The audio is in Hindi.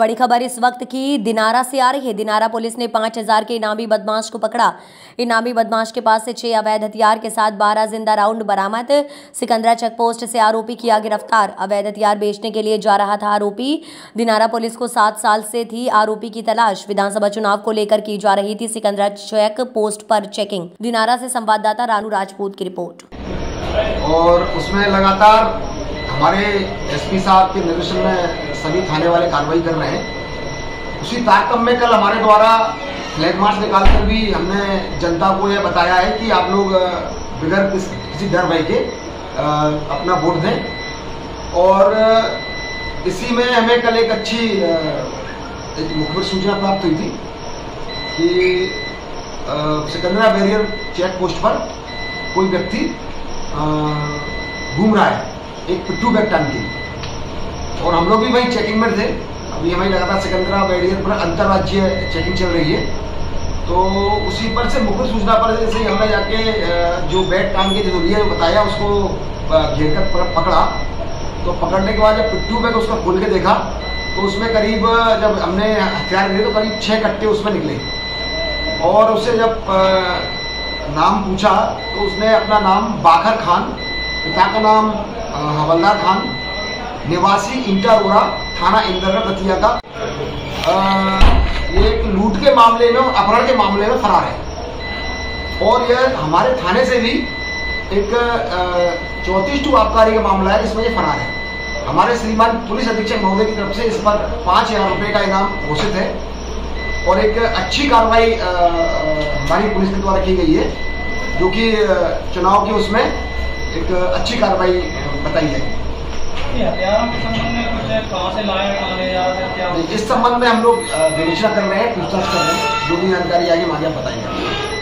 बड़ी खबर इस वक्त की दिनारा से आ रही है। दिनारा पुलिस ने 5,000 के इनामी बदमाश को पकड़ा। इनामी बदमाश के पास से 6 अवैध हथियार के साथ 12 जिंदा राउंड बरामद। सिकंदरा चेकपोस्ट से आरोपी किया गिरफ्तार। अवैध हथियार बेचने के लिए जा रहा था आरोपी। दिनारा पुलिस को 7 साल से थी आरोपी की तलाश। विधानसभा चुनाव को लेकर की जा रही थी सिकंदरा चेक पोस्ट पर चेकिंग। दिनारा से संवाददाता रानू राजपूत की रिपोर्ट। और उसमें लगातार हमारे एसपी साहब के निर्देशन में सभी थाने वाले कार्रवाई कर रहे हैं। उसी तारतम्य में कल हमारे द्वारा फ्लैग मार्च निकालकर भी हमने जनता को यह बताया है कि आप लोग बगैर किसी डर भय के अपना वोट दें। और इसी में हमें कल एक अच्छी एक मुखबिर सूचना प्राप्त हुई थी कि सिकंदरा बैरियर चेक पोस्ट पर कोई व्यक्ति घूम रहा है एक पिट्ठू बैग टांग के, और हम लोग भी वहीं चेकिंग में थे। अभी हमें लगातार सिकंदरा बैरियर पर अंतर्राज्यीय चेकिंग चल रही है, तो उसी पर से मुखबिर सूचना पर जैसे हमने जाके जो बैग टांग के जो लिया बताया उसको घेर कर पकड़ा। तो पकड़ने के बाद जब पिट्ठू बैग उसका खोल के देखा तो उसमें करीब जब हमने हथियार लिए तो करीब 6 कट्टे उसमें निकले। और उससे जब नाम पूछा तो उसने अपना नाम बाघर खान, पिता का नाम हवलदार खान, निवासी इंटरोरा, थाना इंदरा दतिया का एक लूट के मामले में, अपहरण के मामले में फरार है। और यह हमारे थाने से भी एक 34 आबकारी का मामला है जिसमें ये फरार है। हमारे श्रीमान पुलिस अधीक्षक महोदय की तरफ से इस पर 5,000 रुपये का इनाम घोषित है और एक अच्छी कार्रवाई हमारी पुलिस के द्वारा की गई है, जो कि चुनाव की उसमें एक अच्छी कार्रवाई बताई जाएगी। इस संबंध में हम लोग विवेचना कर रहे हैं, पूछताछ कर रहे हैं, जो भी जानकारी आगे बताएंगे।